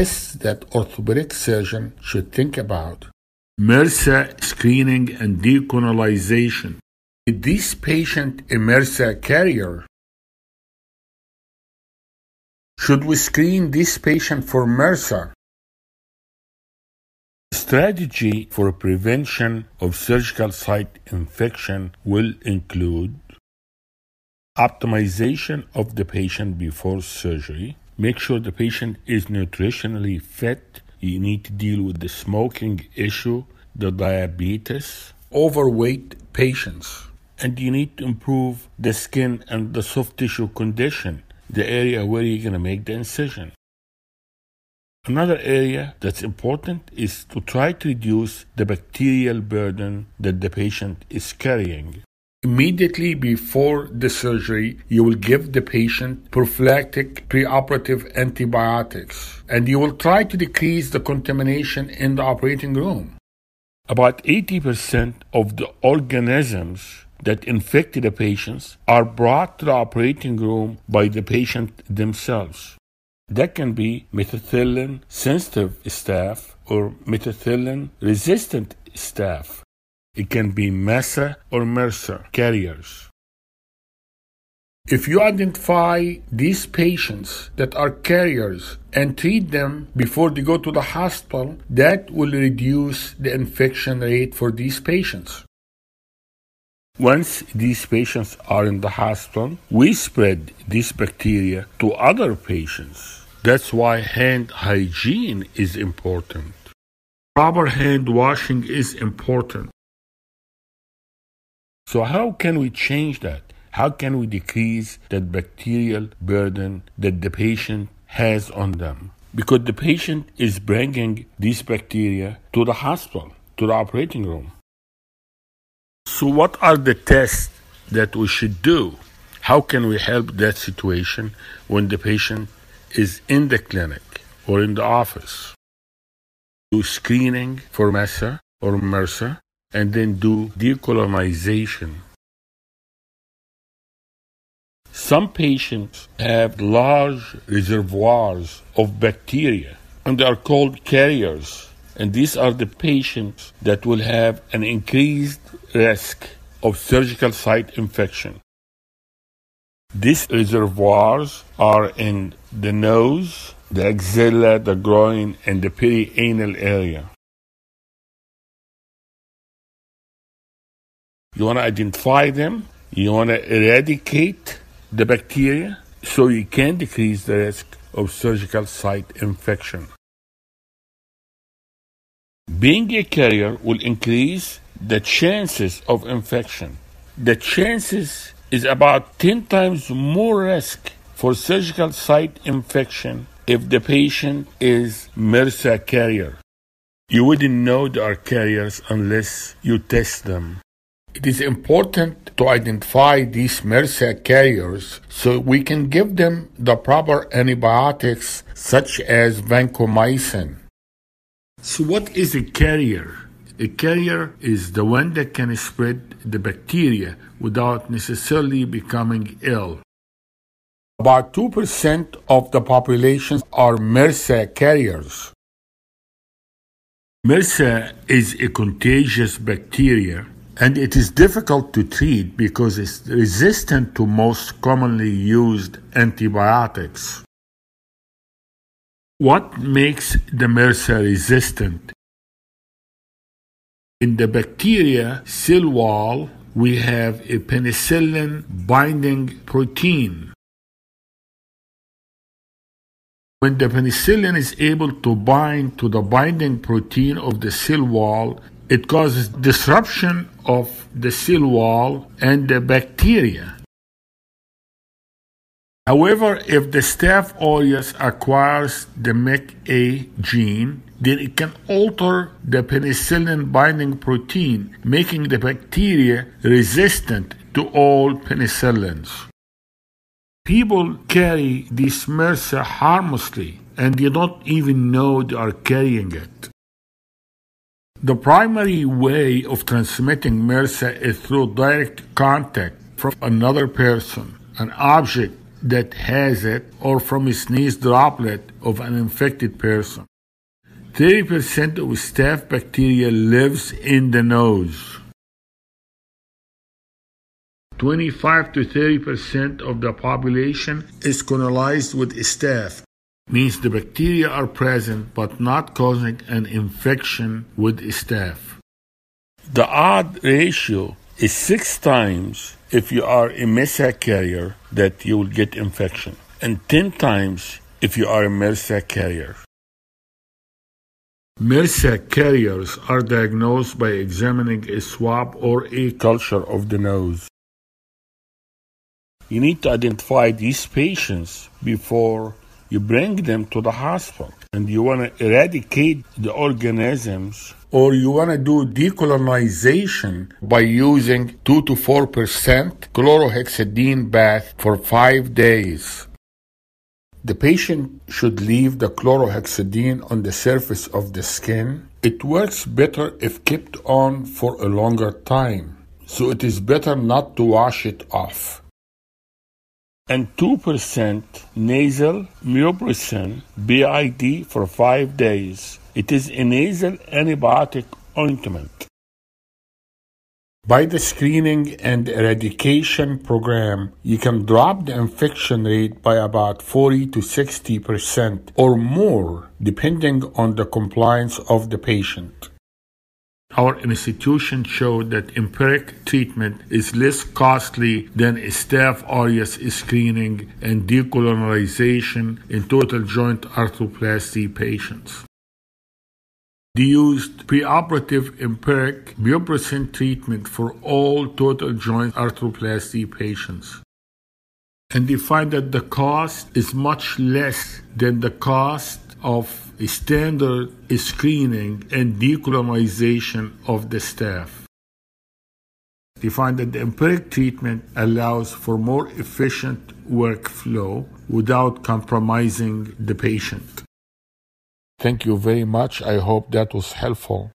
tests that orthopedic surgeons should think about. MRSA screening and decolonization. Is this patient a MRSA carrier? Should we screen this patient for MRSA? Strategy for prevention of surgical site infection will include optimization of the patient before surgery. Make sure the patient is nutritionally fit. You need to deal with the smoking issue, the diabetes, overweight patients. And you need to improve the skin and the soft tissue condition, the area where you're going to make the incision. Another area that's important is to try to reduce the bacterial burden that the patient is carrying. Immediately before the surgery, you will give the patient prophylactic preoperative antibiotics, and you will try to decrease the contamination in the operating room. About 80% of the organisms that infect the patients are brought to the operating room by the patient themselves. That can be methicillin-sensitive staph or methicillin-resistant staph. It can be MSSA or MRSA carriers. If you identify these patients that are carriers and treat them before they go to the hospital, that will reduce the infection rate for these patients. Once these patients are in the hospital, we spread these bacteria to other patients. That's why hand hygiene is important. Proper hand washing is important. So how can we change that? How can we decrease that bacterial burden that the patient has on them? Because the patient is bringing these bacteria to the hospital, to the operating room. So what are the tests that we should do? How can we help that situation when the patient is in the clinic or in the office? Do screening for MSSA or MRSA, and then do decolonization. Some patients have large reservoirs of bacteria, and they are called carriers. And these are the patients that will have an increased risk of surgical site infection. These reservoirs are in the nose, the axilla, the groin, and the perianal area. You want to identify them, you want to eradicate the bacteria so you can decrease the risk of surgical site infection. Being a carrier will increase the chances of infection. The chances is about 10 times more risk for surgical site infection if the patient is MRSA carrier. You wouldn't know they are carriers unless you test them. It is important to identify these MRSA carriers so we can give them the proper antibiotics such as vancomycin. So what is a carrier? A carrier is the one that can spread the bacteria without necessarily becoming ill. About 2% of the population are MRSA carriers. MRSA is a contagious bacteria, and it is difficult to treat because it's resistant to most commonly used antibiotics. What makes the MRSA resistant? In the bacteria cell wall, we have a penicillin binding protein. When the penicillin is able to bind to the binding protein of the cell wall, it causes disruption of the cell wall and the bacteria. However, if the Staph aureus acquires the mecA gene, then it can alter the penicillin binding protein, making the bacteria resistant to all penicillins. People carry this MRSA harmlessly, and they don't even know they are carrying it. The primary way of transmitting MRSA is through direct contact from another person, an object, that has it or from a sneeze droplet of an infected person. 30% of Staph bacteria lives in the nose. 25 to 30% of the population is colonized with Staph. Means the bacteria are present but not causing an infection with Staph. The odd ratio is 6 times if you are a MSSA carrier that you will get infection, and 10 times if you are a MRSA carrier. MRSA carriers are diagnosed by examining a swab or a culture of the nose. You need to identify these patients before you bring them to the hospital, and you want to eradicate the organisms, or you want to do decolonization by using 2 to 4% chlorhexidine bath for 5 days. The patient should leave the chlorhexidine on the surface of the skin. It works better if kept on for a longer time, so it is better not to wash it off. And 2% nasal mupirocin BID for 5 days. It is a nasal antibiotic ointment. By the screening and eradication program, you can drop the infection rate by about 40 to 60% or more, depending on the compliance of the patient. Our institution showed that empiric treatment is less costly than Staph aureus screening and decolonization in total joint arthroplasty patients. They used preoperative empiric mupirocin treatment for all total joint arthroplasty patients. And they find that the cost is much less than the cost of standard screening and decolonization of the Staph. They find that the empiric treatment allows for more efficient workflow without compromising the patient. Thank you very much. I hope that was helpful.